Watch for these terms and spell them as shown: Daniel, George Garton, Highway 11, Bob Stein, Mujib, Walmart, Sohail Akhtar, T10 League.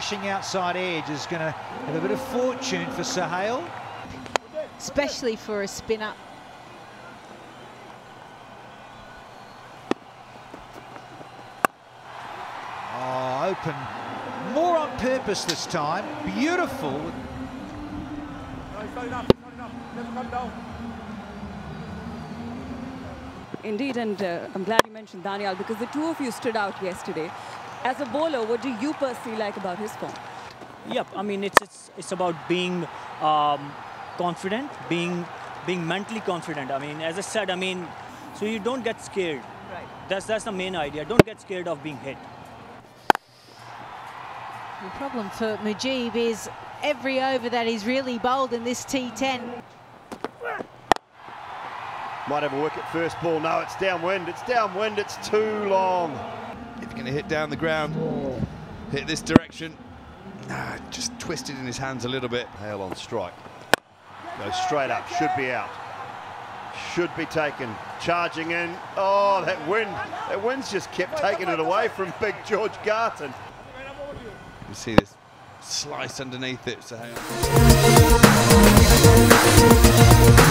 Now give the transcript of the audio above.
slashing outside edge is going to have a bit of fortune for Sohail. Especially for a spin-up. Oh, open. More on purpose this time. Beautiful. Indeed, and I'm glad you mentioned Daniel, because the two of you stood out yesterday. As a bowler, what do you personally like about his form? Yep, I mean, it's about being confident, being mentally confident. I mean, as I said, I mean, so you don't get scared. Right. That's the main idea. Don't get scared of being hit. The problem for Mujib is every over that he's really bowled in this T10. Might have a wicket first ball. No, it's downwind. It's downwind. It's too long. If you're going to hit down the ground, hit this direction. Just twisted in his hands a little bit. Hail on strike. Goes straight up. Should be out. Should be taken. Charging in. Oh, that wind. That wind's just kept taking it away from big George Garton. You see this slice underneath it. So hang on.